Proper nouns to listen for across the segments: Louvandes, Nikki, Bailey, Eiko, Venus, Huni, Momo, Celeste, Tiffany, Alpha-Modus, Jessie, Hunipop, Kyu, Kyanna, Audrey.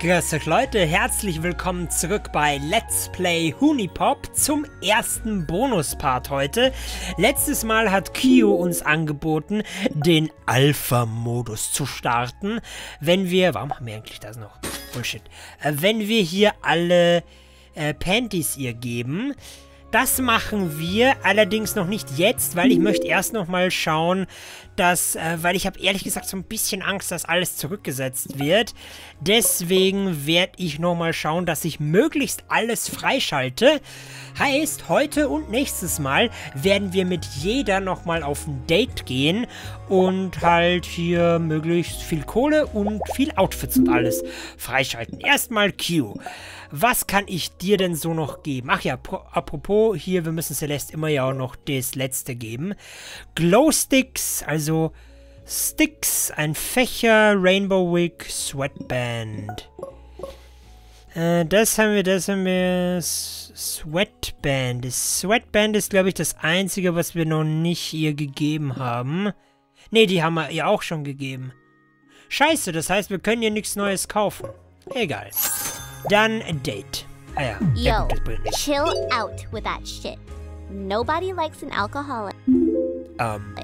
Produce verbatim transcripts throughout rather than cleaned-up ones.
Grüß euch Leute, herzlich willkommen zurück bei Let's Play Hunipop zum ersten Bonuspart heute. Letztes Mal hat Kyu uns angeboten, den Alpha-Modus zu starten, wenn wir... Warum haben wir eigentlich das noch? Bullshit. Wenn wir hier alle äh, Panties ihr geben... Das machen wir allerdings noch nicht jetzt, weil ich möchte erst noch mal schauen, dass, äh, weil ich habe ehrlich gesagt so ein bisschen Angst, dass alles zurückgesetzt wird. Deswegen werde ich noch mal schauen, dass ich möglichst alles freischalte. Heißt, heute und nächstes Mal werden wir mit jeder noch mal auf ein Date gehen und halt hier möglichst viel Kohle und viel Outfits und alles freischalten. Erstmal Q. Was kann ich dir denn so noch geben? Ach ja, apropos hier, wir müssen Celeste immer ja auch noch das letzte geben. Glowsticks, also Sticks, ein Fächer, Rainbow Wig, Sweatband. Äh, das haben wir, das haben wir. Sweatband. Das Sweatband ist, glaube ich, das einzige, was wir noch nicht ihr gegeben haben. Ne, die haben wir ihr auch schon gegeben. Scheiße, das heißt, wir können ihr nichts Neues kaufen. Egal. Dann ein Date. Ah ja. Yo, chill out with that shit. Nobody likes an alcoholic. Ähm.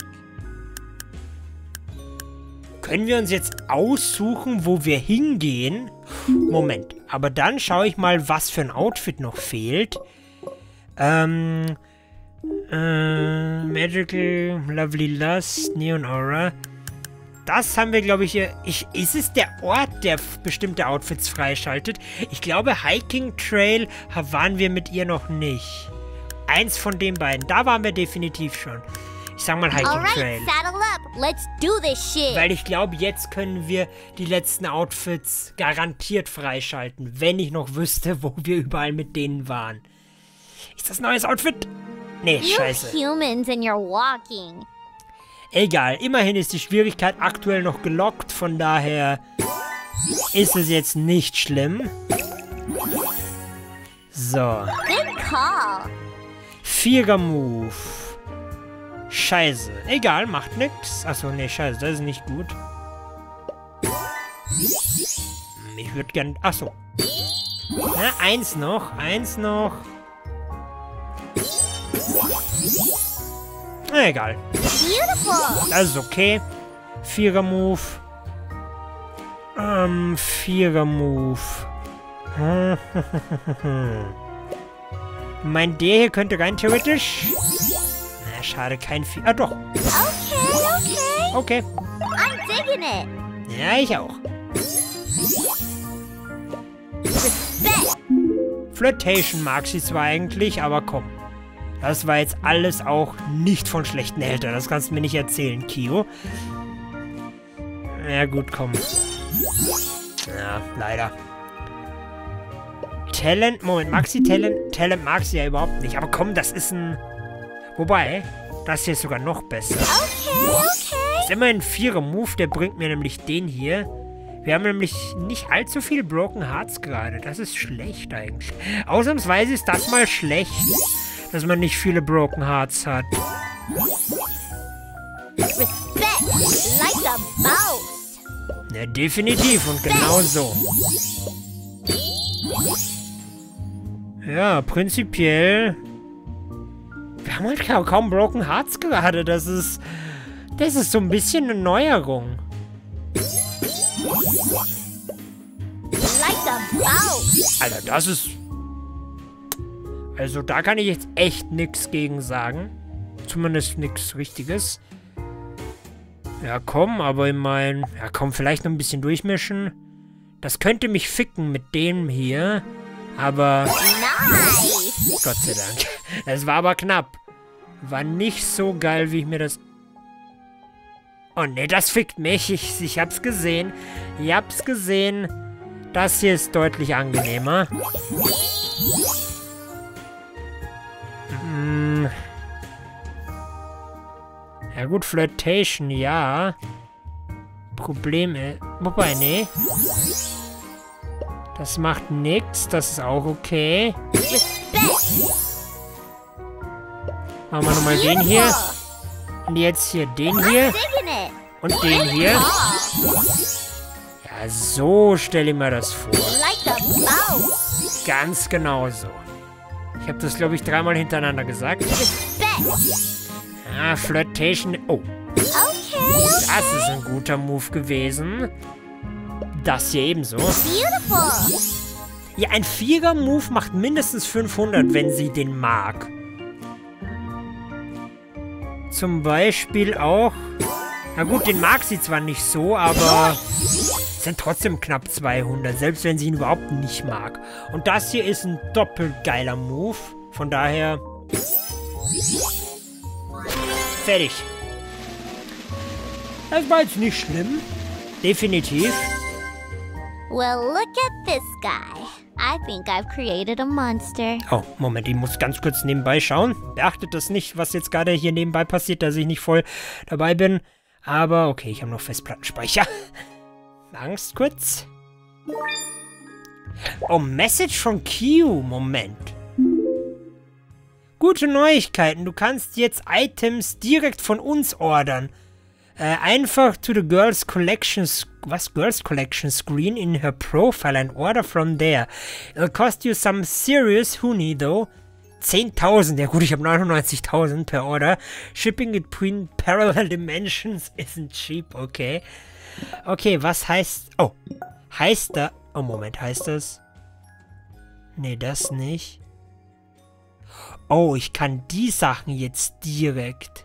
Können wir uns jetzt aussuchen, wo wir hingehen? Moment. Aber dann schaue ich mal, was für ein Outfit noch fehlt. Ähm. Äh, Magical, Lovely Lust, Neon Aura. Das haben wir, glaube ich, hier. Ich, ist es der Ort, der bestimmte Outfits freischaltet? Ich glaube, Hiking Trail waren wir mit ihr noch nicht. Eins von den beiden. Da waren wir definitiv schon. Ich sag mal Hiking Alright, Trail. Saddle up. Let's do this shit. Weil ich glaube, jetzt können wir die letzten Outfits garantiert freischalten. Wenn ich noch wüsste, wo wir überall mit denen waren. Ist das ein neues Outfit? Nee, you scheiße. Humans and you're walking. Egal, immerhin ist die Schwierigkeit aktuell noch gelockt, von daher ist es jetzt nicht schlimm. So. Good call. Vierer Move. Scheiße. Egal, macht nix. Achso, nee, scheiße, das ist nicht gut. Ich würde gerne... Achso. Na, eins noch, eins noch. Na, egal. Beautiful. Das ist okay. Vierer Move. Ähm, Vierer Move. Mein D hier könnte rein theoretisch. Na, schade, kein Vier. Ah, doch. Okay, okay. Okay. I'm digging it. Ja, ich auch. Flirtation mag sie zwar eigentlich, aber komm. Das war jetzt alles auch nicht von schlechten Eltern. Das kannst du mir nicht erzählen, Kyo. Na ja, gut, komm. Ja, leider. Talent, Moment, mag sie Talent? Talent mag sie ja überhaupt nicht. Aber komm, das ist ein... Wobei, das hier ist sogar noch besser. Okay, okay. Das ist immerhin ein vierer Move, der bringt mir nämlich den hier. Wir haben nämlich nicht allzu viel Broken Hearts gerade. Das ist schlecht eigentlich. Ausnahmsweise ist das mal schlecht. Dass man nicht viele Broken Hearts hat. Respect, like a mouse. Ja, definitiv und genau so. Ja, prinzipiell. Wir haben halt kaum Broken Hearts gerade. Das ist. Das ist so ein bisschen eine Neuerung. Like a mouse. Alter, das ist. Also da kann ich jetzt echt nichts gegen sagen. Zumindest nichts Richtiges. Ja komm, aber ich mein... Ja komm, vielleicht noch ein bisschen durchmischen. Das könnte mich ficken mit dem hier. Aber... Nice. Gott sei Dank. Das war aber knapp. War nicht so geil, wie ich mir das... Oh ne, das fickt mich. Ich, ich hab's gesehen. Ich hab's gesehen. Das hier ist deutlich angenehmer. Ja gut, Flirtation, ja. Probleme. Wobei, nee. Das macht nichts, das ist auch okay. Machen wir nochmal den hier. Und jetzt hier den hier. Und den hier. Ja, so stelle ich mir das vor. Ganz genau so. Ich habe das, glaube ich, dreimal hintereinander gesagt. Ah, Flirtation. Oh. Das ist ein guter Move gewesen. Das hier ebenso. Ja, ein Vierer-Move macht mindestens fünfhundert, wenn sie den mag. Zum Beispiel auch... Na gut, den mag sie zwar nicht so, aber... Es sind trotzdem knapp zweihundert, selbst wenn sie ihn überhaupt nicht mag. Und das hier ist ein doppelt geiler Move. Von daher... Fertig. Das war jetzt nicht schlimm. Definitiv. Well, look at this guy. I think I've created a monster. Oh, Moment, ich muss ganz kurz nebenbei schauen. Beachtet das nicht, was jetzt gerade hier nebenbei passiert, dass ich nicht voll dabei bin. Aber okay, ich habe noch Festplattenspeicher. Angst kurz. Oh, Message von Kyu. Moment. Gute Neuigkeiten. Du kannst jetzt Items direkt von uns ordern. Äh, einfach to the Girls Collection, was Girls Collection screen in her profile and order from there. It'll cost you some serious honey though. zehntausend, ja gut, ich habe neunundneunzigtausend per Order. Shipping between parallel dimensions isn't cheap, okay. Okay, was heißt, oh, heißt da, oh Moment, heißt das? Nee, das nicht. Oh, ich kann die Sachen jetzt direkt.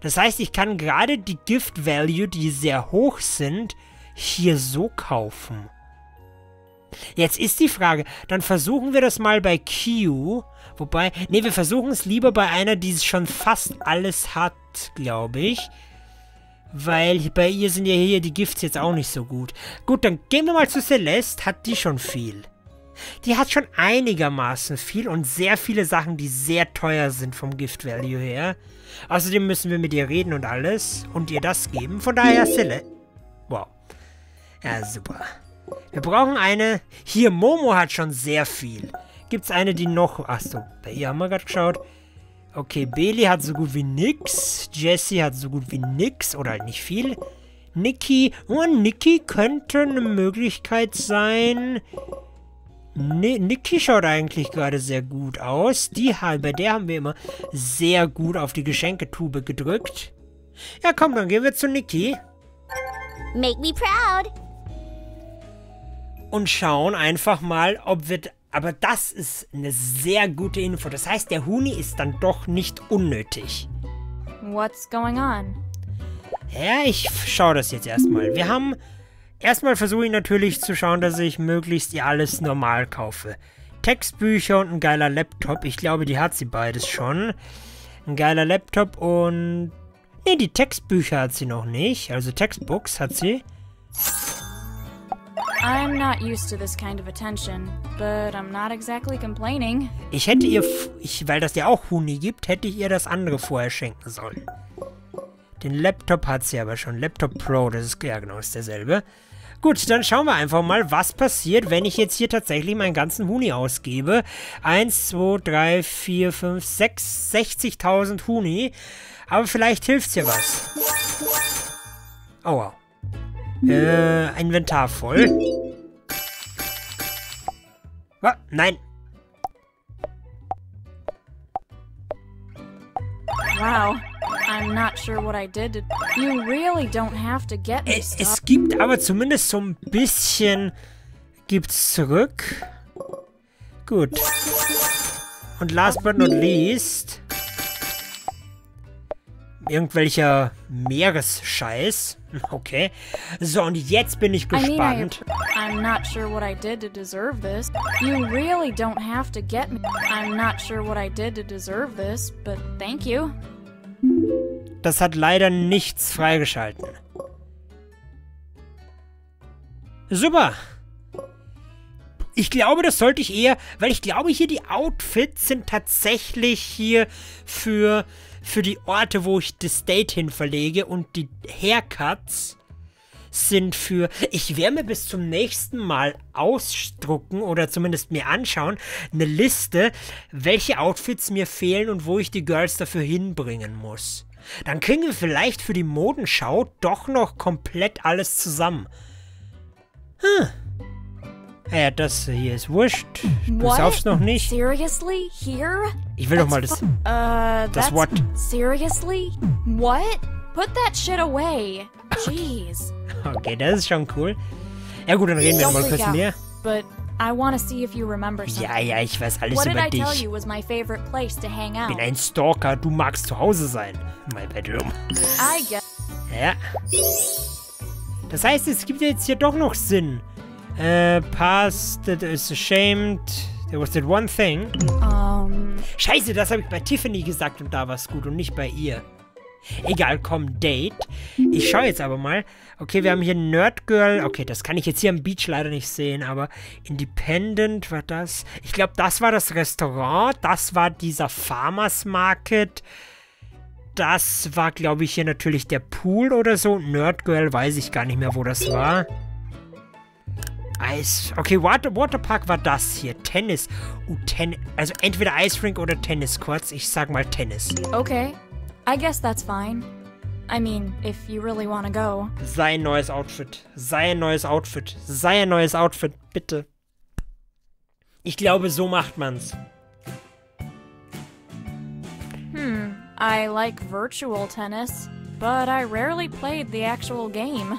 Das heißt, ich kann gerade die Gift-Value, die sehr hoch sind, hier so kaufen. Jetzt ist die Frage, dann versuchen wir das mal bei Kyu. Wobei, ne, wir versuchen es lieber bei einer, die schon fast alles hat, glaube ich. Weil bei ihr sind ja hier die Gifts jetzt auch nicht so gut. Gut, dann gehen wir mal zu Celeste. Hat die schon viel? Die hat schon einigermaßen viel und sehr viele Sachen, die sehr teuer sind vom Gift-Value her. Außerdem müssen wir mit ihr reden und alles und ihr das geben. Von daher, Celeste. Wow. Ja, super. Wir brauchen eine... Hier, Momo hat schon sehr viel. Gibt's eine, die noch... Achso, bei ihr haben wir gerade geschaut. Okay, Bailey hat so gut wie nix. Jessie hat so gut wie nix oder halt nicht viel. Nikki... Oh, Nikki könnte eine Möglichkeit sein... Nee, Nikki schaut eigentlich gerade sehr gut aus. Die, bei der haben wir immer sehr gut auf die Geschenketube gedrückt. Ja, komm, dann gehen wir zu Nikki. Make me proud. Und schauen einfach mal, ob wir... Aber das ist eine sehr gute Info. Das heißt, der Huni ist dann doch nicht unnötig. What's going on? Ja, ich schaue das jetzt erstmal. Wir haben... Erstmal versuche ich natürlich zu schauen, dass ich möglichst ihr alles normal kaufe. Textbücher und ein geiler Laptop. Ich glaube, die hat sie beides schon. Ein geiler Laptop und... Ne, die Textbücher hat sie noch nicht. Also Textbooks hat sie. I'm not used to this kind of attention, but I'm not exactly complaining. Ich hätte ihr... Ich, weil das ja auch Huni gibt, hätte ich ihr das andere vorher schenken sollen. Den Laptop hat sie aber schon. Laptop Pro, das ist ja genau ist derselbe. Gut, dann schauen wir einfach mal, was passiert, wenn ich jetzt hier tatsächlich meinen ganzen Huni ausgebe. eins, zwei, drei, vier, fünf, sechs, sechzigtausend Huni. Aber vielleicht hilft's hier was. Aua. Äh, Inventar voll. Ah, nein. Wow. I'm not sure what I did. You really don't have to get me. Es, es gibt aber zumindest so ein bisschen gibt's zurück. Gut. Und last but not least irgendwelcher Meeresscheiß. Okay. So, und jetzt bin ich gespannt. I'm not sure what I did to deserve this. You really don't have to get me. I'm not sure what I did to deserve this, but thank you. Das hat leider nichts freigeschalten. Super. Ich glaube, das sollte ich eher... Weil ich glaube, hier die Outfits sind tatsächlich hier für, für die Orte, wo ich das Date hin verlege. Und die Haircuts sind für... Ich werde mir bis zum nächsten Mal ausdrucken oder zumindest mir anschauen, eine Liste, welche Outfits mir fehlen und wo ich die Girls dafür hinbringen muss. Dann kriegen wir vielleicht für die Modenschau doch noch komplett alles zusammen. Hm. Naja, das hier ist wurscht. Du what? Saufst noch nicht. Seriously? Here? Ich will that's doch mal das... Uh, das What? Seriously? What? Put that shit away. Jeez. Okay, das ist schon cool. Ja gut, dann reden wir mal kurz mehr. But I want to see if you remember something. Ja, ja, ich weiß alles über dich. Ich bin ein Stalker, du magst zu Hause sein. My bedroom. I guess. Ja. Das heißt, es gibt jetzt hier doch noch Sinn. Äh, uh, past that is ashamed. There was that one thing. Um. Scheiße, das habe ich bei Tiffany gesagt und da war es gut und nicht bei ihr. Egal, komm, Date. Ich schaue jetzt aber mal. Okay, wir haben hier Nerd Girl. Okay, das kann ich jetzt hier am Beach leider nicht sehen, aber Independent war das. Ich glaube, das war das Restaurant. Das war dieser Farmers Market. Das war, glaube ich, hier natürlich der Pool oder so. Nerd Girl weiß ich gar nicht mehr, wo das war. Eis. Okay, Water, Waterpark war das hier. Tennis. Uh, ten also entweder Ice Rink oder Tennis Courts. Ich sag mal Tennis. Okay. I guess that's fine. I mean, if you really want to go. Sei ein neues Outfit. Sei ein neues Outfit. Sei ein neues Outfit, bitte. Ich glaube, so macht man's. Hm, I like virtual tennis, but I rarely played the actual game.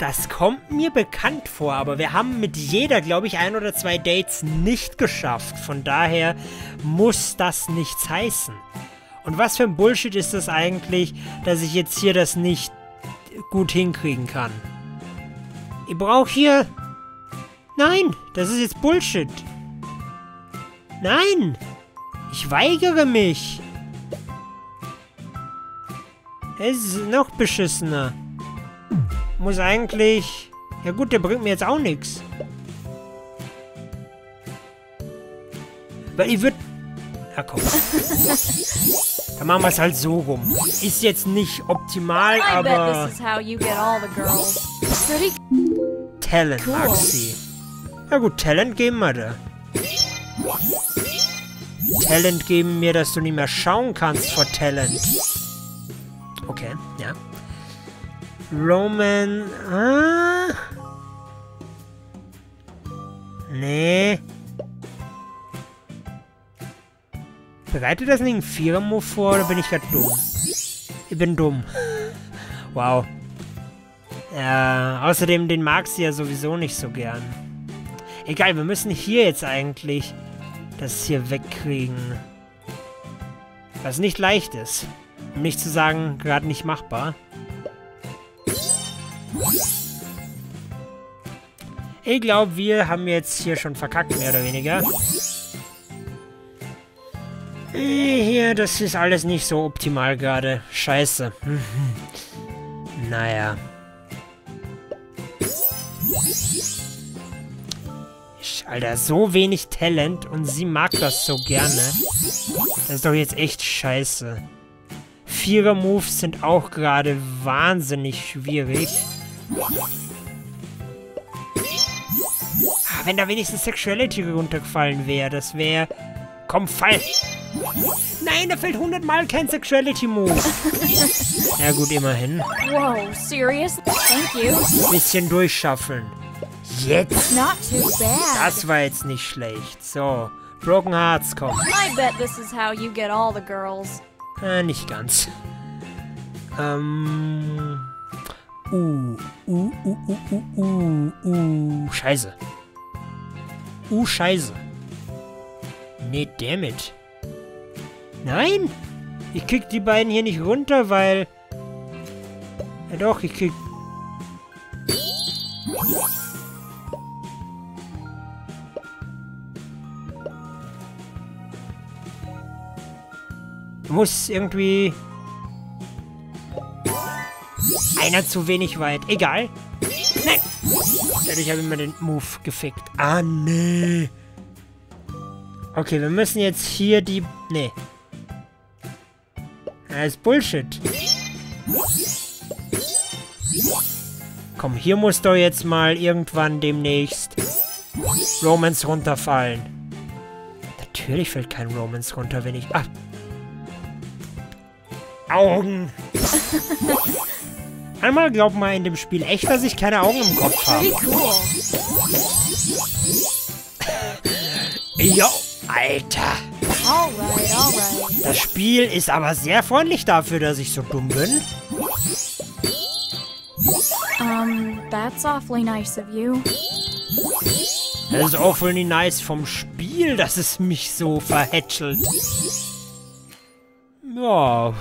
Das kommt mir bekannt vor, aber wir haben mit jeder, glaube ich, ein oder zwei Dates nicht geschafft. Von daher muss das nichts heißen. Und was für ein Bullshit ist das eigentlich, dass ich jetzt hier das nicht gut hinkriegen kann? Ich brauche hier... Nein, das ist jetzt Bullshit. Nein, ich weigere mich. Es ist noch beschissener. Muss eigentlich... Ja gut, der bringt mir jetzt auch nichts. Weil ich würde... Ja, komm. Dann machen wir es halt so rum. Ist jetzt nicht optimal, aber... Talent mag sie. Ja gut, Talent geben wir da. Talent geben mir, dass du nicht mehr schauen kannst vor Talent. Okay, ja. Roman... Ah? Nee... Bereitet das nicht ein Vierer-Move vor, oder bin ich gerade dumm? Ich bin dumm. Wow. Äh, außerdem, den mag sie ja sowieso nicht so gern. Egal, wir müssen hier jetzt eigentlich das hier wegkriegen. Was nicht leicht ist. Um nicht zu sagen, gerade nicht machbar. Ich glaube, wir haben jetzt hier schon verkackt, mehr oder weniger. Hier, das ist alles nicht so optimal gerade. Scheiße. Naja. Alter, so wenig Talent und sie mag das so gerne. Das ist doch jetzt echt scheiße. Vierer-Moves sind auch gerade wahnsinnig schwierig. Wenn da wenigstens Sexuality runtergefallen wäre, das wäre... Komm, fall! Nein, da fällt hundertmal kein Sexuality-Move. Ja gut, immerhin. Wow, serious? Thank you. Bisschen durchschaffeln. Jetzt? Not too bad. Das war jetzt nicht schlecht. So, Broken Hearts, komm. I bet this is how you get all the girls. Äh, nicht ganz. Ähm... Uh, uh, uh, uh, uh, uh, uh, scheiße. Uh, scheiße. Nee, dammit. Nein! Ich krieg die beiden hier nicht runter, weil... Ja doch, ich krieg... Muss irgendwie... Einer zu wenig weit. Egal. Nein! Dadurch habe ich mir den Move gefickt. Ah, nee. Okay, wir müssen jetzt hier die... Nee. Das ist Bullshit. Komm, hier muss doch jetzt mal irgendwann demnächst Romance runterfallen. Natürlich fällt kein Romance runter, wenn ich... Ah. Augen! Einmal glaubt man in dem Spiel echt, dass ich keine Augen im Kopf habe. Jo, Alter. Alright, alright. Das Spiel ist aber sehr freundlich dafür, dass ich so dumm bin. Um, that's awfully nice of you. Das ist awfully nice vom Spiel, dass es mich so verhätschelt. Ja.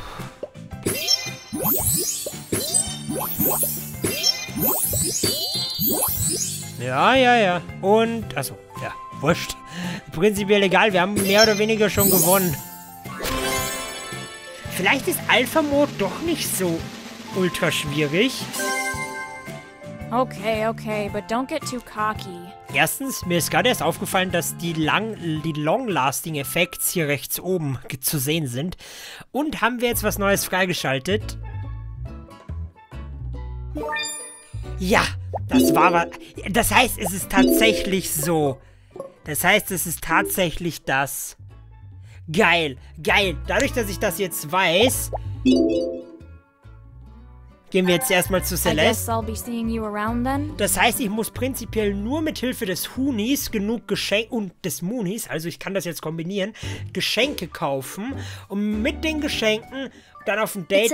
Ja, ja, ja. Und, achso, ja, wurscht. Prinzipiell egal, wir haben mehr oder weniger schon gewonnen. Vielleicht ist Alpha-Mod doch nicht so ultra schwierig. Okay, okay, but don't get too cocky. Erstens, mir ist gerade erst aufgefallen, dass die lang, die Long-Lasting-Effekte hier rechts oben zu sehen sind. Und haben wir jetzt was Neues freigeschaltet? Ja, das war was. Das heißt, es ist tatsächlich so. Das heißt, es ist tatsächlich das. Geil, geil. Dadurch, dass ich das jetzt weiß, gehen wir jetzt erstmal zu Celeste. Das heißt, ich muss prinzipiell nur mit Hilfe des Hunis genug Geschenke und des Munis, also ich kann das jetzt kombinieren, Geschenke kaufen und mit den Geschenken dann auf ein Date.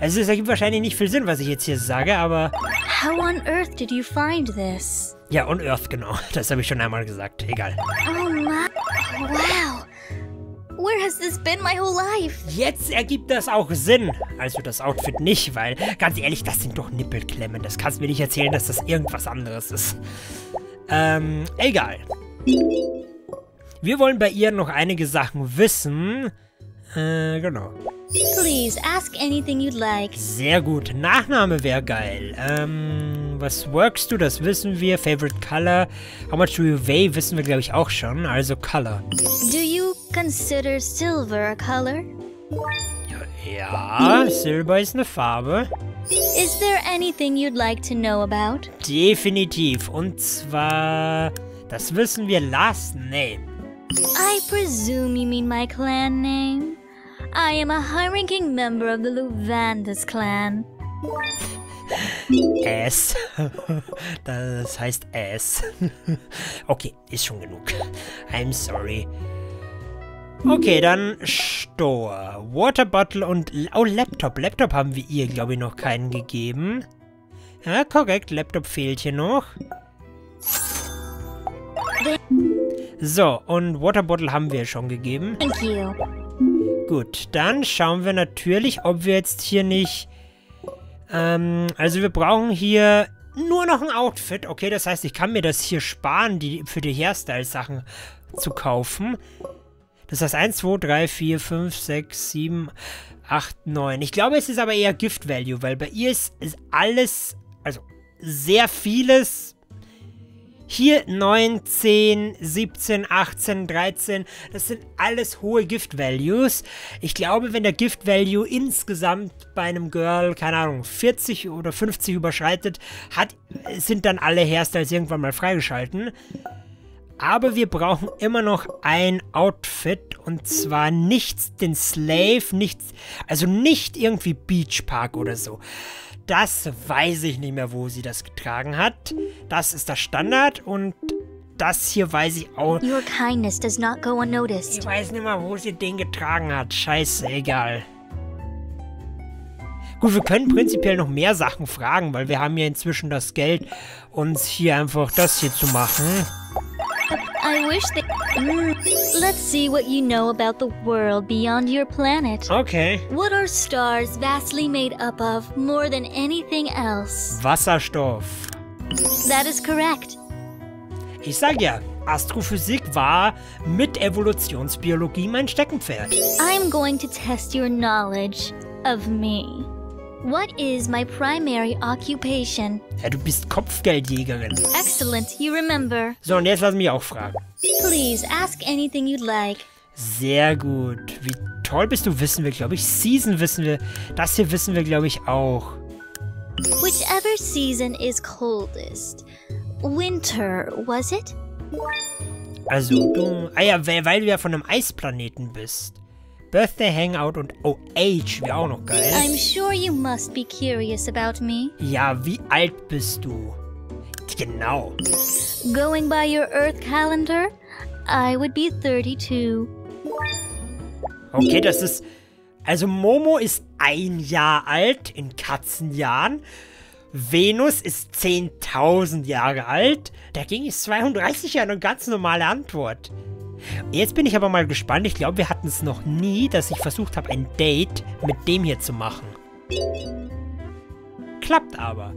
Also es ergibt wahrscheinlich nicht viel Sinn, was ich jetzt hier sage, aber... How on earth did you find this? Ja, on earth, genau. Das habe ich schon einmal gesagt. Egal. Oh my... Wow. Where has this been my whole life? Jetzt ergibt das auch Sinn. Also das Outfit nicht, weil... Ganz ehrlich, das sind doch Nippelklemmen. Das kannst du mir nicht erzählen, dass das irgendwas anderes ist. Ähm, egal. Wir wollen bei ihr noch einige Sachen wissen... Äh, genau. Please ask anything you'd like. Sehr gut. Nachname wäre geil. Ähm, was workst du? Das wissen wir. Favorite color. How much do you weigh? Wissen wir, glaube ich, auch schon. Also color. Do you consider silver a color? Ja, Silber ist eine Farbe. Is there anything you'd like to know about? Definitiv. Und zwar... Das wissen wir. Last name. I presume you mean my clan name? I am a high-ranking member of the Louvandes clan. S. Das heißt S. Okay, ist schon genug. I'm sorry. Okay, dann Store. Water Bottle und... Oh, Laptop. Laptop haben wir ihr, glaube ich, noch keinen gegeben. Ja, korrekt. Laptop fehlt hier noch. So, und Water Bottle haben wir schon gegeben. Thank you. Gut, dann schauen wir natürlich, ob wir jetzt hier nicht... Ähm, also wir brauchen hier nur noch ein Outfit. Okay, das heißt, ich kann mir das hier sparen, die für die Hairstyle-Sachen zu kaufen. Das heißt eins, zwei, drei, vier, fünf, sechs, sieben, acht, neun. Ich glaube, es ist aber eher Gift-Value, weil bei ihr ist, ist alles, also sehr vieles... Hier neun, zehn, siebzehn, achtzehn, dreizehn, das sind alles hohe Gift-Values. Ich glaube, wenn der Gift-Value insgesamt bei einem Girl, keine Ahnung, vierzig oder fünfzig überschreitet, hat, sind dann alle Hairstyles irgendwann mal freigeschalten. Aber wir brauchen immer noch ein Outfit und zwar nicht den Slave, nichts, also nicht irgendwie Beachpark oder so. Das weiß ich nicht mehr, wo sie das getragen hat. Das ist das Standard und das hier weiß ich auch. Your kindness does not go unnoticed. Ich weiß nicht mehr, wo sie den getragen hat. Scheiße, egal. Gut, wir können prinzipiell noch mehr Sachen fragen, weil wir haben ja inzwischen das Geld, uns hier einfach das hier zu machen. I wish that... Mm. Let's see what you know about the world beyond your planet. Okay. What are stars vastly made up of more than anything else? Wasserstoff. That is correct. Ich sag ja, Astrophysik war mit Evolutionsbiologie mein Steckenpferd. I'm going to test your knowledge of me. What is my primary occupation? Ja, du bist Kopfgeldjägerin. Excellent, you remember. So, und jetzt lass mich auch fragen. Please ask anything you'd like. Sehr gut. Wie toll bist du, wissen wir, glaube ich. Season wissen wir. Das hier wissen wir, glaube ich, auch. Whichever season is coldest. Winter, was it? Also, du... Ah ja, weil du ja von einem Eisplaneten bist. Birthday Hangout und O H wäre auch noch geil. I'm sure you must be curious about me. Ja, wie alt bist du? Genau. Going by your Earth calendar, I would be thirty-two. Okay, das ist... Also Momo ist ein Jahr alt in Katzenjahren. Venus ist zehntausend Jahre alt. Dagegen ist zweiunddreißig ja eine ganz normale Antwort. Jetzt bin ich aber mal gespannt. Ich glaube, wir hatten es noch nie, dass ich versucht habe, ein Date mit dem hier zu machen. Klappt aber.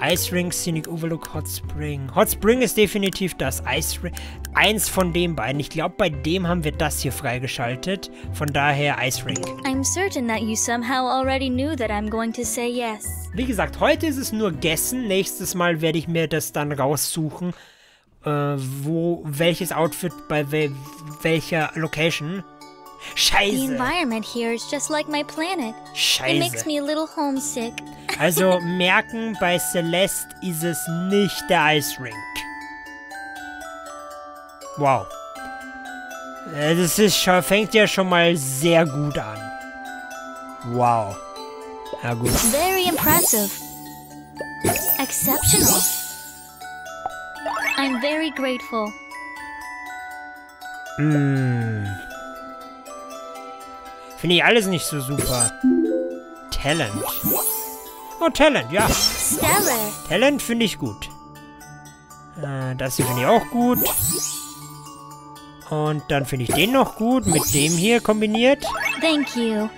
Ice Ring, Scenic Overlook, Hot Spring. Hot Spring ist definitiv das Ice Ring. Eins von den beiden. Ich glaube, bei dem haben wir das hier freigeschaltet. Von daher Ice Ring. I'm certain that you somehow already knew that I'm going to say yes. Wie gesagt, heute ist es nur Guessen. Nächstes Mal werde ich mir das dann raussuchen, äh, wo welches Outfit bei wel welcher Location. Scheiße. The environment here is just like my planet. Scheiße. It makes me a little homesick. Also merken, bei Celeste ist es nicht der Ice Rink. Wow. Das ist schon, fängt ja schon mal sehr gut an. Wow. Na gut. Very impressive. Exceptional. I'm very grateful. Mm. Finde ich alles nicht so super. Talent. Oh, Talent, ja. Stellar. Talent finde ich gut. Äh, das hier finde ich auch gut. Und dann finde ich den noch gut, mit dem hier kombiniert. Thank you.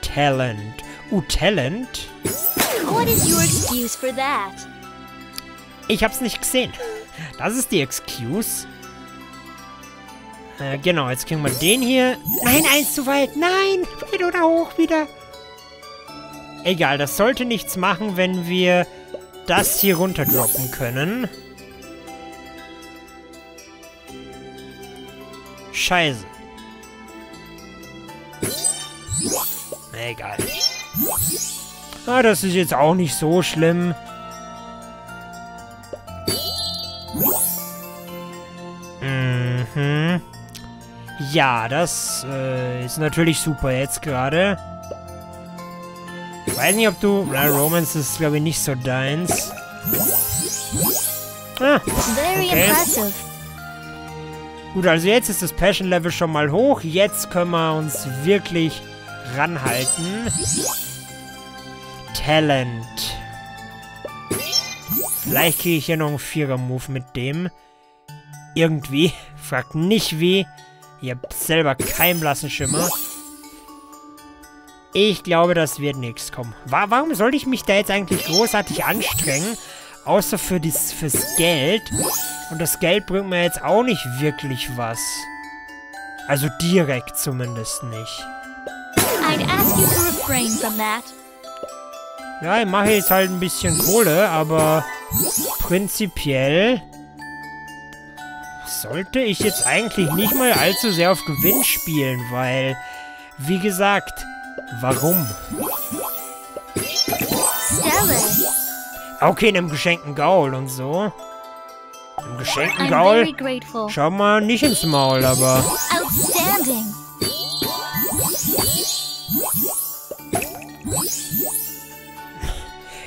Talent. Uh, Talent. What is your excuse for that? Ich hab's nicht gesehen. Das ist die Excuse. Äh, genau, jetzt kriegen wir den hier. Nein, eins zu weit. Nein, weit oder hoch wieder. Egal, das sollte nichts machen, wenn wir das hier runterdroppen können. Scheiße. Egal. Ah, das ist jetzt auch nicht so schlimm. Mhm. Ja, das äh, ist natürlich super jetzt gerade. Ich weiß nicht, ob du... Na, Romance ist, glaube ich, nicht so deins. Ah, okay. Gut, also jetzt ist das Passion-Level schon mal hoch. Jetzt können wir uns wirklich ranhalten. Talent. Vielleicht kriege ich hier noch einen Vierer-Move mit dem. Irgendwie. Fragt nicht wie. Ihr habt selber keinen blassen Schimmer. Ich glaube, das wird nichts kommen. Warum sollte ich mich da jetzt eigentlich großartig anstrengen? Außer für das, fürs Geld. Und das Geld bringt mir jetzt auch nicht wirklich was. Also direkt zumindest nicht. I'd ask you to refrain from that. Ja, ich mache jetzt halt ein bisschen Kohle, aber prinzipiell sollte ich jetzt eigentlich nicht mal allzu sehr auf Gewinn spielen, weil, wie gesagt... Warum? Okay, einem geschenkten Gaul und so. Einem geschenkten Gaul? Schau mal, nicht ins Maul, aber...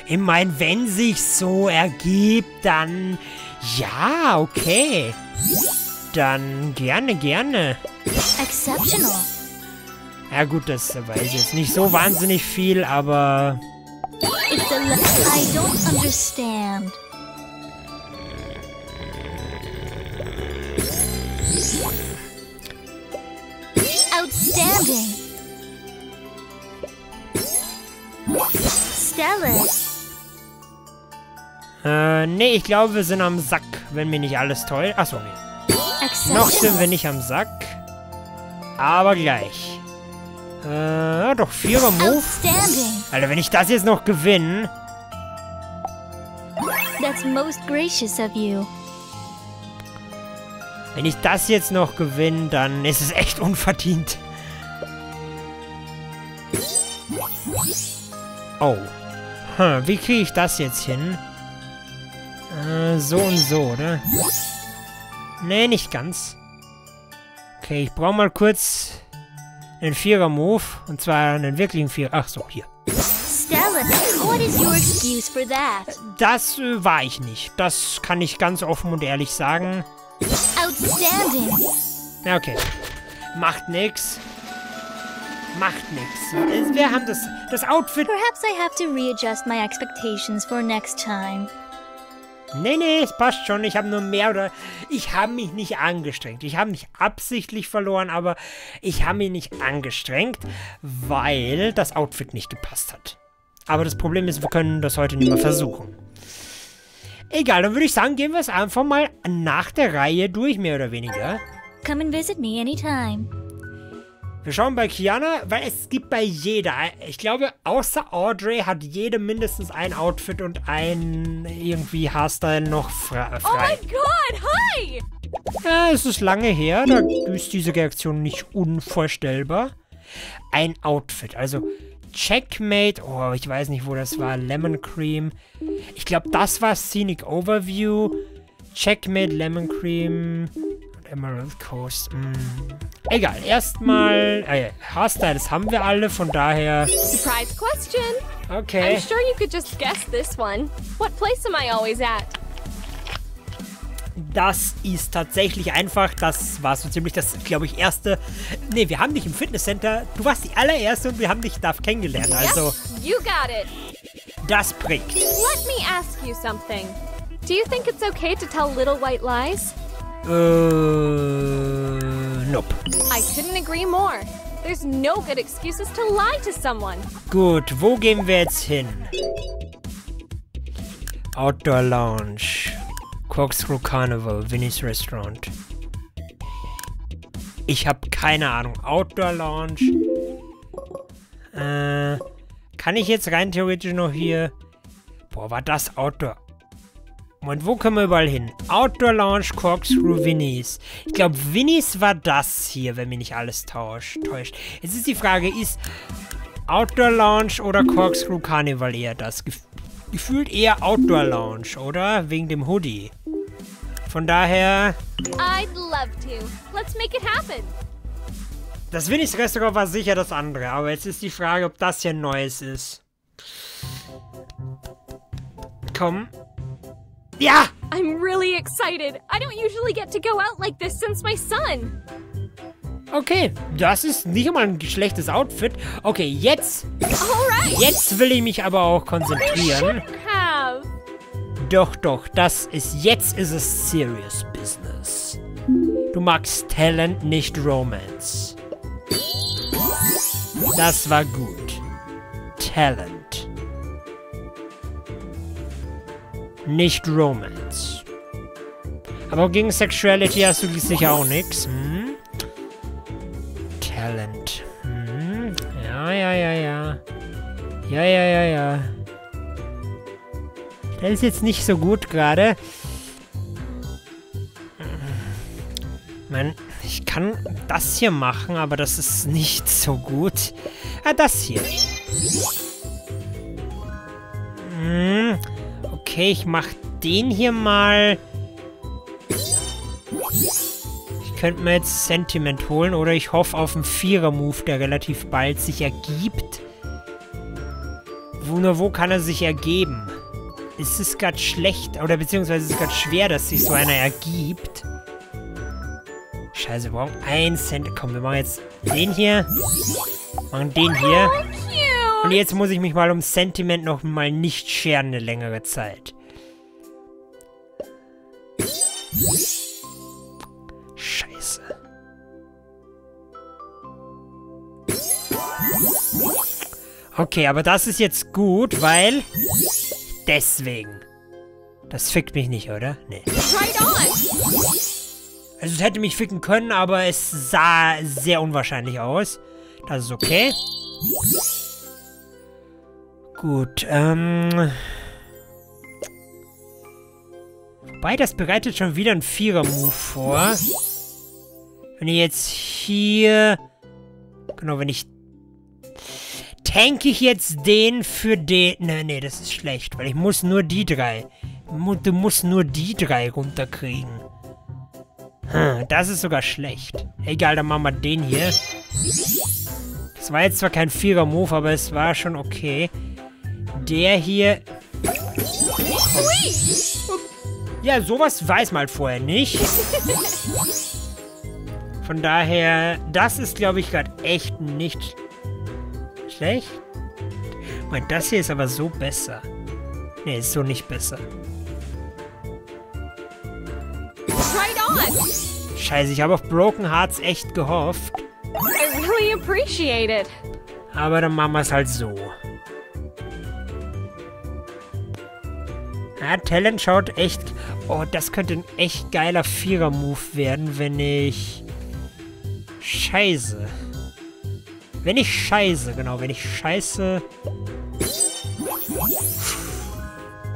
Ich meine, wenn sich so ergibt, dann... Ja, okay. Dann gerne, gerne. Exceptional. Ja gut, das weiß ich jetzt nicht so wahnsinnig viel, aber... I don't understand. Outstanding. Stellar. Äh, nee, ich glaube, wir sind am Sack, wenn mir nicht alles toll... Ach, sorry. Noch sind wir nicht am Sack. Aber gleich. Äh, doch, vierer Move. Alter, wenn ich das jetzt noch gewinne. That's most gracious of you. Wenn ich das jetzt noch gewinne, dann ist es echt unverdient. Oh. Hm, wie kriege ich das jetzt hin? Äh, so und so, oder? Nee, nicht ganz. Okay, ich brauche mal kurz einen Vierer-Move. Und zwar einen wirklichen Vierer. Ach so, hier. Das äh, war ich nicht. Das kann ich ganz offen und ehrlich sagen. Okay. Macht nix. Macht nix. Wir haben das, das Outfit... Perhaps I have to readjust my expectations for next time. Nee, nee, es passt schon. Ich habe nur mehr oder... Ich habe mich nicht angestrengt. Ich habe mich absichtlich verloren, aber ich habe mich nicht angestrengt, weil das Outfit nicht gepasst hat. Aber das Problem ist, wir können das heute nicht mehr versuchen. Egal, dann würde ich sagen, gehen wir es einfach mal nach der Reihe durch, mehr oder weniger. Come and visit me anytime. Wir schauen bei Kyanna, weil es gibt bei jeder, ich glaube, außer Audrey hat jede mindestens ein Outfit und ein irgendwie Haarstyle noch frei. Oh mein Gott, hi! Ja, es ist lange her, da ist diese Reaktion nicht unvorstellbar. Ein Outfit, also Checkmate, oh, ich weiß nicht, wo das war, Lemon Cream. Ich glaube, das war Scenic Overview, Checkmate, Lemon Cream... Emerald Coast. Mm. Egal, erstmal. Äh, Haarstyles haben wir alle, von daher. Surprise question. Okay. I'm sure you could just guess this one. What place am I always at? Das ist tatsächlich einfach. Das war so ziemlich das, glaube ich, erste. Ne, wir haben dich im Fitnesscenter. Du warst die allererste und wir haben dich da kennengelernt. Also. Yep, you got it. Das prägt. Let me ask you something. Do you think it's okay to tell little white lies? Uh, nope. I couldn't agree more. There's no good excuses to lie to someone. Gut, wo gehen wir jetzt hin? Outdoor Lounge, Corkscrew Carnival, Vinny's Restaurant. Ich habe keine Ahnung. Outdoor Lounge. Äh, kann ich jetzt rein theoretisch noch hier? Boah, war das Outdoor? Und wo können wir überall hin? Outdoor Lounge, Corkscrew, Vinny's. Ich glaube, Vinny's war das hier, wenn mich nicht alles täuscht. Jetzt ist die Frage, ist Outdoor Lounge oder Corkscrew Carnival eher das? Gef gefühlt eher Outdoor Lounge, oder? Wegen dem Hoodie. Von daher... I'd love to. Let's make it happen. Das Vinny's Restaurant war sicher das andere, aber jetzt ist die Frage, ob das hier ein neues ist. Komm... Ja! I'm really excited. I don't usually get to go out like this since my son. Okay, das ist nicht immer ein schlechtes Outfit. Okay, jetzt. Alright. Jetzt will ich mich aber auch konzentrieren. Have. Doch, doch, das ist jetzt ist es serious business. Du magst Talent, nicht Romance. Das war gut. Talent. Nicht Romance. Aber gegen Sexuality hast du sicher auch nichts. Hm? Talent. Hm? Ja, ja, ja, ja. Ja, ja, ja, ja. Das ist jetzt nicht so gut gerade. Ich meine, ich kann das hier machen, aber das ist nicht so gut. Ah, das hier. Hm. Okay, ich mach den hier mal. Ich könnte mir jetzt Sentiment holen oder ich hoffe auf einen Vierer-Move, der relativ bald sich ergibt. Wo nur wo kann er sich ergeben? Es ist gerade schlecht oder beziehungsweise es ist gerade schwer, dass sich so einer ergibt. Scheiße, wir brauchen einen Cent. Komm, wir machen jetzt den hier. Machen den hier. Und jetzt muss ich mich mal um Sentiment noch mal nicht scheren eine längere Zeit. Scheiße. Okay, aber das ist jetzt gut, weil... Deswegen. Das fickt mich nicht, oder? Nee. Also es hätte mich ficken können, aber es sah sehr unwahrscheinlich aus. Das ist okay. Gut, ähm... wobei, das bereitet schon wieder einen Vierer-Move vor. Wenn ich jetzt hier... Genau, wenn ich... Tanke ich jetzt den für den... Ne, ne, das ist schlecht, weil ich muss nur die drei. Du musst nur die drei runterkriegen. Hm, das ist sogar schlecht. Egal, dann machen wir den hier. Das war jetzt zwar kein Vierer-Move, aber es war schon okay. Der hier... Ja, sowas weiß man halt vorher nicht. Von daher, das ist, glaube ich, gerade echt nicht schlecht. Ich meine, das hier ist aber so besser. Ne, ist so nicht besser. Scheiße, ich habe auf Broken Hearts echt gehofft. I really appreciate it. Aber dann machen wir es halt so. Ja, Talent schaut echt... Oh, das könnte ein echt geiler Vierer-Move werden, wenn ich... Scheiße. Wenn ich scheiße, genau, wenn ich scheiße...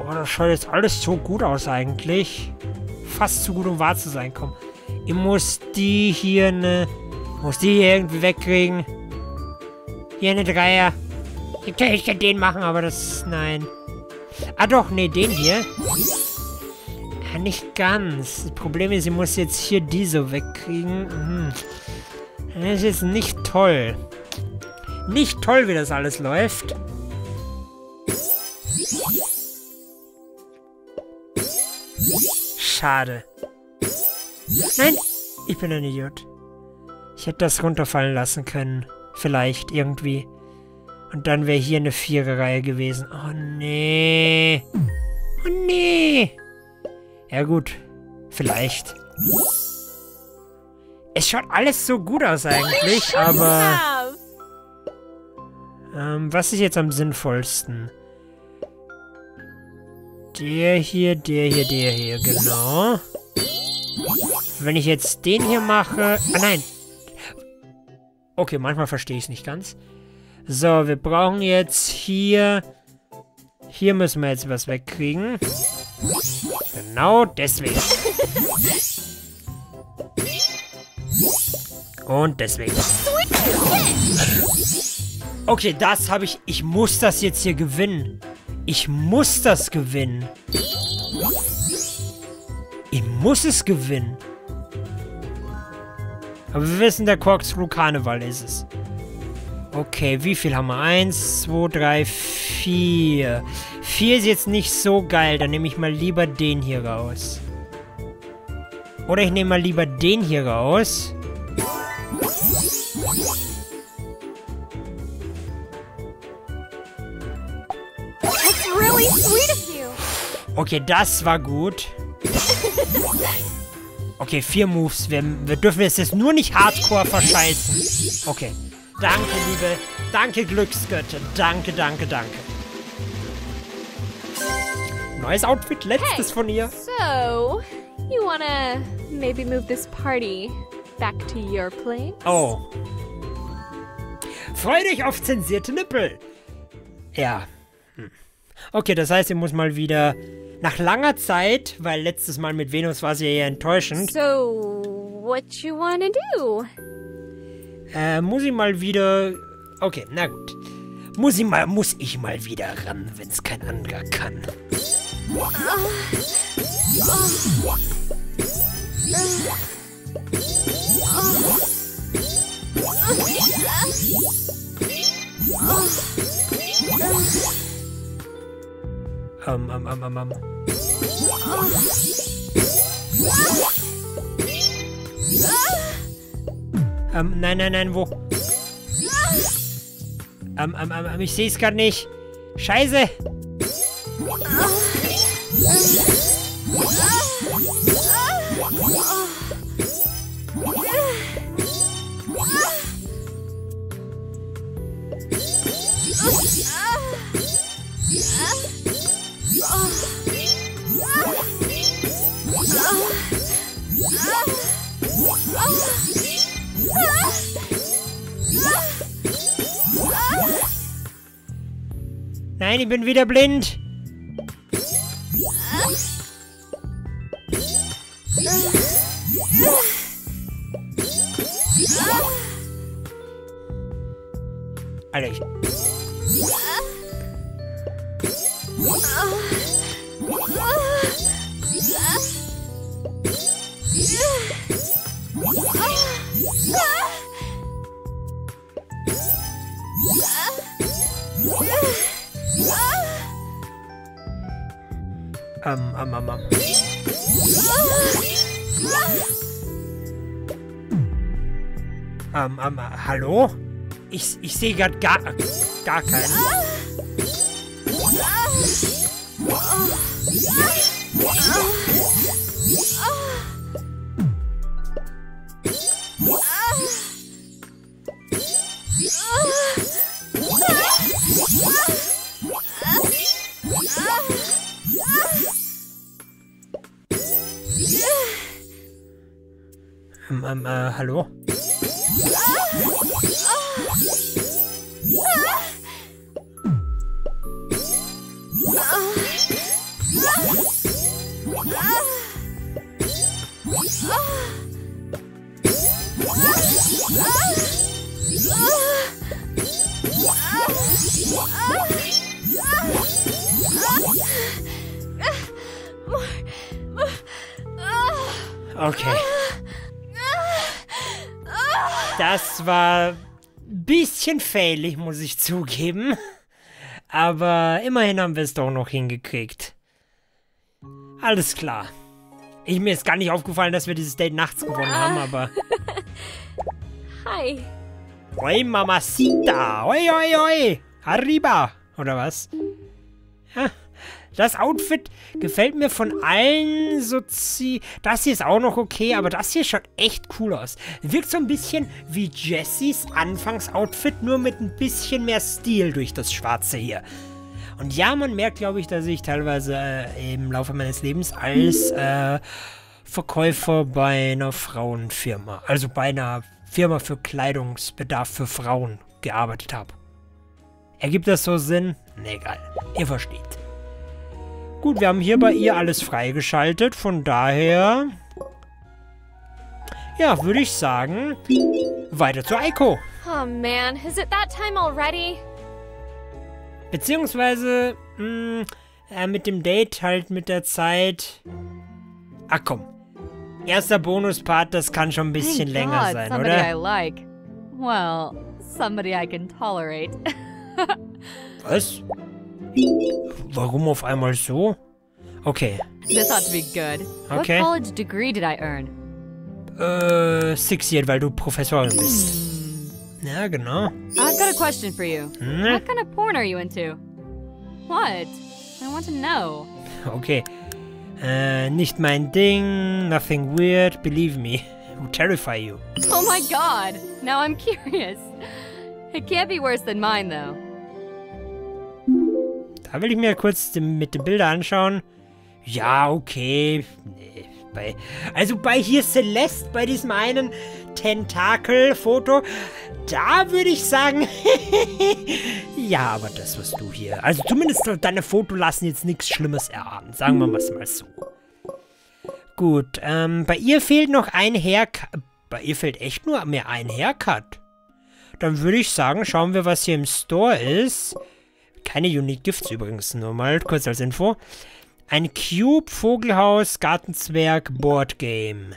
Oh, das schaut jetzt alles so gut aus eigentlich. Fast zu gut, um wahr zu sein. Komm, ich muss die hier ne... Muss die hier irgendwie wegkriegen. Hier eine Dreier. Ich kann den machen, aber das... Nein. Ah doch, nee, den hier. Ja, nicht ganz. Das Problem ist, ich muss jetzt hier diese wegkriegen. Hm. Das ist jetzt nicht toll. Nicht toll, wie das alles läuft. Schade. Nein, ich bin ein Idiot. Ich hätte das runterfallen lassen können. Vielleicht, irgendwie. Und dann wäre hier eine Vierer-Reihe gewesen. Oh, nee. Oh, nee. Ja, gut. Vielleicht. Es schaut alles so gut aus eigentlich, aber... Ähm, was ist jetzt am sinnvollsten? Der hier, der hier, der hier, genau. Wenn ich jetzt den hier mache... Ah, nein. Okay, manchmal verstehe ich es nicht ganz. So, wir brauchen jetzt hier... Hier müssen wir jetzt was wegkriegen. Genau deswegen. Und deswegen. Okay, das habe ich... Ich muss das jetzt hier gewinnen. Ich muss das gewinnen. Ich muss es gewinnen. Aber wir wissen, der Corkscrew Karneval ist es. Okay, wie viel haben wir? Eins, zwei, drei, vier. Vier ist jetzt nicht so geil. Dann nehme ich mal lieber den hier raus. Oder ich nehme mal lieber den hier raus. Okay, das war gut. Okay, vier Moves. Wir, wir dürfen es jetzt nur nicht hardcore verscheißen. Okay. Danke, liebe. Danke, Glücksgötter. Danke, danke, danke. Neues Outfit, letztes hey, von ihr. So, you wanna maybe move this party back to your place? Oh. Freu dich auf zensierte Nippel. Ja. Hm. Okay, das heißt, ich muss mal wieder nach langer Zeit, weil letztes Mal mit Venus war sie ja eher enttäuschend. So, what you wanna do? Äh, muss ich mal wieder... Okay, na gut. Muss ich mal, muss ich mal wieder ran, wenn es kein anderer kann. Uh, uh, uh, uh, uh, uh, uh, uh, uh, uh, uh, um, um, um, um, um. Ähm, um, nein, nein, nein, wo? Ähm, um, ähm, um, ähm, um, ich sehe es gerade nicht. Scheiße! Nein, ich bin wieder blind. Alter, ich... Ähm, ähm, ähm, ähm. Ähm, ähm, äh, hallo? Ich, ich sehe gerade gar, äh, gar keinen. Ähm, ähm, äh, hallo? Okay. Das war ein bisschen failig, muss ich zugeben. Aber immerhin haben wir es doch noch hingekriegt. Alles klar. Ich, mir ist gar nicht aufgefallen, dass wir dieses Date nachts gewonnen haben, aber... Hi. Oi, Mamacita. Oi, oi, oi. Arriba. Oder was? Ja. Das Outfit gefällt mir von allen Sozi... Das hier ist auch noch okay, aber das hier schaut echt cool aus. Wirkt so ein bisschen wie Jessies Anfangsoutfit, nur mit ein bisschen mehr Stil durch das Schwarze hier. Und ja, man merkt, glaube ich, dass ich teilweise äh, im Laufe meines Lebens als äh, Verkäufer bei einer Frauenfirma, also bei einer Firma für Kleidungsbedarf für Frauen gearbeitet habe. Ergibt das so Sinn? Nee, egal. Ihr versteht. Gut, wir haben hier bei ihr alles freigeschaltet, von daher... Ja, würde ich sagen, weiter zu Eiko. Oh man, is it that time already? Beziehungsweise, mh, äh, mit dem Date halt mit der Zeit... Ach komm, erster Bonuspart, das kann schon ein bisschen länger sein, oder? Somebody I like. Well, somebody I can tolerate. Was? Warum auf einmal so? Okay. This ought to be good. Okay. What college degree did I earn? Äh, six year, weil du Professorin bist. Ja, genau. I've got a question for you. Hm? What kind of porn are you into? What? I want to know. Okay. Äh, nicht mein Ding, nothing weird, believe me. Who terrify you? Oh my god, now I'm curious. It can't be worse than mine though. Da will ich mir kurz den, mit den Bildern anschauen. Ja, okay. Nee, bei, also bei hier Celeste, bei diesem einen Tentakel-Foto, da würde ich sagen, ja, aber das, was du hier... Also zumindest deine Fotos lassen jetzt nichts Schlimmes erahnen. Sagen wir mal so. Gut, ähm, bei ihr fehlt noch ein Haircut. Bei ihr fehlt echt nur mehr ein Haircut. Dann würde ich sagen, schauen wir, was hier im Store ist. Keine Unique Gifts übrigens, nur mal kurz als Info. Ein Cube, Vogelhaus, Gartenzwerg, Board Game.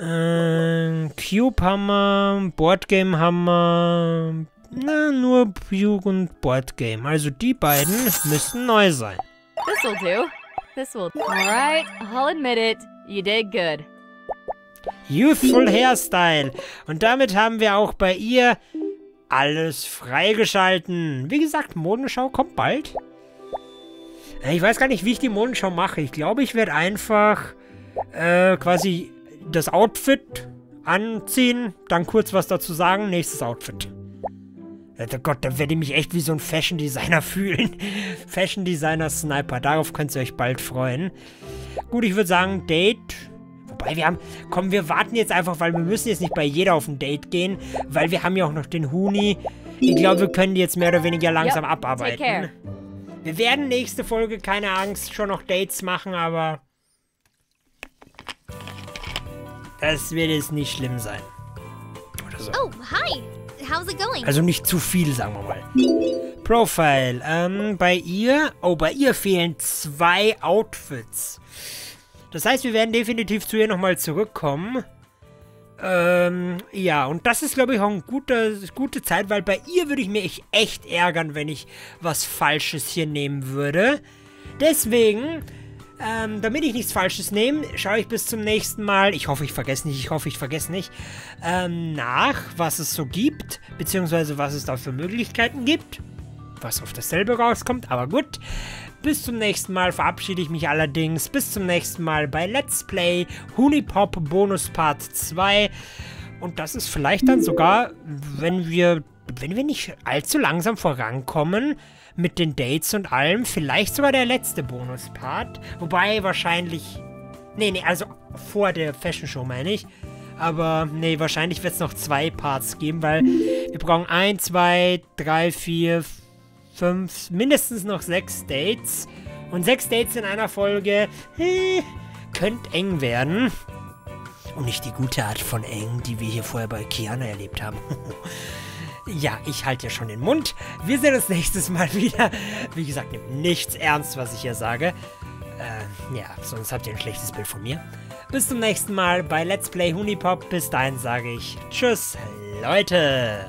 Ähm, Cube Hammer, Board Game Hammer. Na, nur Jugend Board Game. Also die beiden müssen neu sein. This'll do. This'll do. Alright, I'll admit it. You did good. Youthful Hairstyle. Und damit haben wir auch bei ihr... Alles freigeschalten. Wie gesagt, Modenschau kommt bald. Ich weiß gar nicht, wie ich die Modenschau mache. Ich glaube, ich werde einfach äh, quasi das Outfit anziehen, dann kurz was dazu sagen, nächstes Outfit. Oh Gott, da werde ich mich echt wie so ein Fashion Designer fühlen. Fashion Designer Sniper, darauf könnt ihr euch bald freuen. Gut, ich würde sagen, Date... Wobei wir haben... Komm, wir warten jetzt einfach, weil wir müssen jetzt nicht bei jeder auf ein Date gehen, weil wir haben ja auch noch den Huni. Ich glaube, wir können die jetzt mehr oder weniger langsam yep, abarbeiten. Wir werden nächste Folge, keine Angst, schon noch Dates machen, aber... Das wird jetzt nicht schlimm sein. Oder so. Oh, hi! How's it going? Also nicht zu viel, sagen wir mal. Profile. Ähm, bei ihr... Oh, bei ihr fehlen zwei Outfits. Das heißt, wir werden definitiv zu ihr nochmal zurückkommen. Ähm, ja, und das ist, glaube ich, auch eine gute, gute Zeit, weil bei ihr würde ich mich echt ärgern, wenn ich was Falsches hier nehmen würde. Deswegen, ähm, damit ich nichts Falsches nehme, schaue ich bis zum nächsten Mal, ich hoffe, ich vergesse nicht, ich hoffe, ich vergesse nicht, ähm, nach, was es so gibt, beziehungsweise was es da für Möglichkeiten gibt, was auf dasselbe rauskommt, aber gut. Bis zum nächsten Mal verabschiede ich mich allerdings. Bis zum nächsten Mal bei Let's Play Hunipop Bonus Part zwei. Und das ist vielleicht dann sogar, wenn wir, wenn wir nicht allzu langsam vorankommen mit den Dates und allem, vielleicht sogar der letzte Bonus-Part. Wobei wahrscheinlich, nee, nee, also vor der Fashion Show meine ich. Aber nee, wahrscheinlich wird es noch zwei Parts geben, weil wir brauchen eins, zwei, drei, vier, fünf, mindestens noch sechs Dates. Und sechs Dates in einer Folge, äh, könnte eng werden. Und nicht die gute Art von eng, die wir hier vorher bei Kyanna erlebt haben. Ja, ich halte ja schon den Mund. Wir sehen uns nächstes Mal wieder. Wie gesagt, nehmt nichts ernst, was ich hier sage. Äh, ja, sonst habt ihr ein schlechtes Bild von mir. Bis zum nächsten Mal bei Let's Play Hunipop. Bis dahin sage ich Tschüss, Leute.